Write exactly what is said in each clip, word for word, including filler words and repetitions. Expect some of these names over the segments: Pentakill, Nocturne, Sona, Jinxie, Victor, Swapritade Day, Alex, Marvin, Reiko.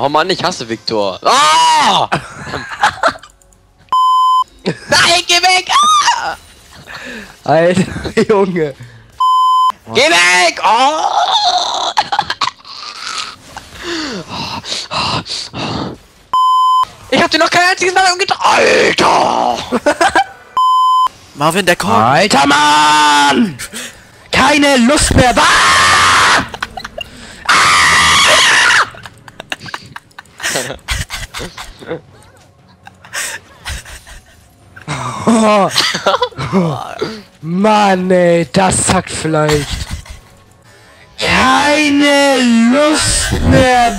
Oh Mann, ich hasse Victor. Ah! Nein, geh weg! Ah! Alter, Junge. Oh. Geh weg! Oh! Ich hab dir noch kein einziges Mal umgetragen. Alter! Marvin, der kommt. Alter Mann! Keine Lust mehr. Ah! Ah! Mann, ey, das sagt vielleicht. Keine Lust mehr.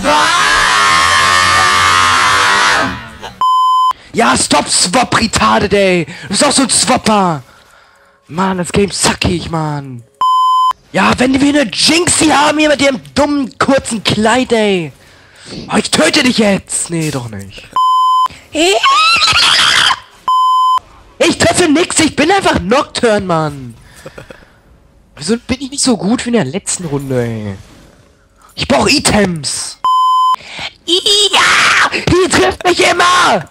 Ja, stopp, Swapritade Day. Du bist auch so ein Swapper. Mann, das Game sackig, Mann. Ja, wenn wir eine Jinxie haben hier mit dem dummen, kurzen Kleid, ey. Oh, ich töte dich jetzt. Nee, doch nicht. Ich treffe nix. Ich bin einfach Nocturne, Mann. Wieso bin ich nicht so gut wie in der letzten Runde, ey? Ich brauche Items. Ja, die trifft mich immer.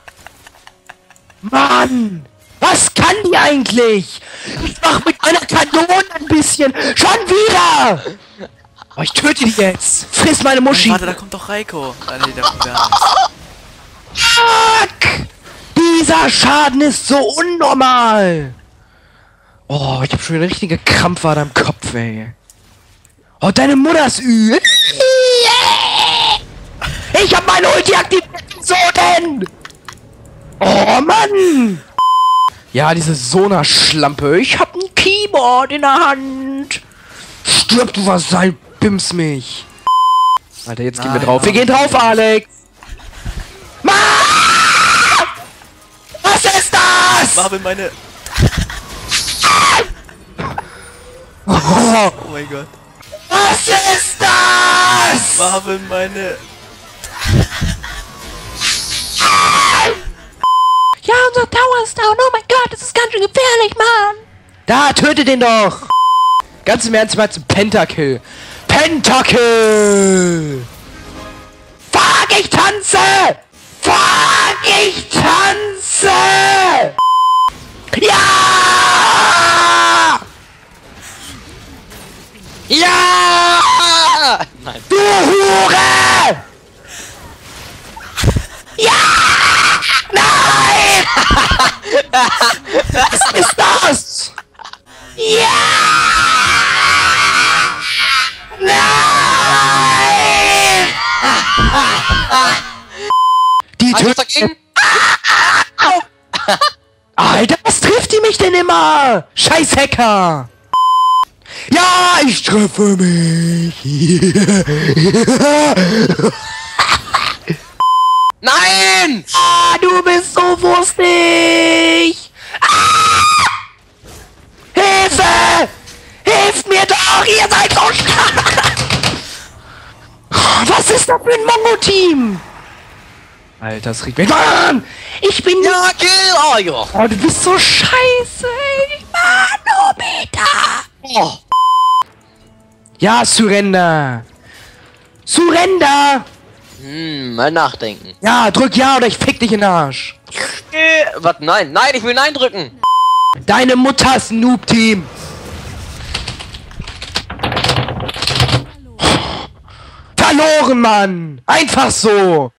Mann, was kann die eigentlich? Ich mach mit einer Kanone ein bisschen. Schon wieder! Oh, ich töte die jetzt. Friss meine Muschi. Warte, da kommt doch Reiko. Ah, nee, da kommt der Alex. Dieser Schaden ist so unnormal. Oh, ich hab schon eine richtige Krampfwade am Kopf, ey. Oh, deine Mutter ist übel. Ich hab meine Ulti aktiviert. So denn? Oh Mann! Ja, diese Sona-Schlampe. Ich hab ein Keyboard in der Hand. Stirb du was, sei, bims mich. Alter, jetzt gehen wir drauf. Wir gehen drauf, Alex! Mann! Was ist das? Marvin, meine. Oh mein Gott. Was ist das? Marvin, meine. Ja, unser Tower ist down. Oh mein Gott, das ist ganz schön gefährlich, Mann. Da, töte den doch. Ganz im Ernst mal zum Pentakill. Pentakill! Fuck, ich tanze! Fuck, ich tanze! Ja! Ja! Nein. Du Hure! Was ist das? Ja! Nein! Die tötet dagegen. Alter, was trifft die mich denn immer? Scheiß Hacker! Ja, ich treffe mich! Nein! Ah, du bist so wurstig! Ah! Hilfe! Hilf mir doch! Ihr seid so stark! Was ist das für ein Mongo-Team? Alter, das riecht mich an! Ich bin... Ja, kill! Oh, ja. Oh, du bist so scheiße! Mann, bitte! Oh. Ja, Surrender! Surrender! Hm, mal nachdenken. Ja, drück ja oder ich fick dich in den Arsch. Äh, was? Nein, nein, ich will nein drücken. Deine Mutter ist ein Noob-Team. Verloren, Mann. Einfach so.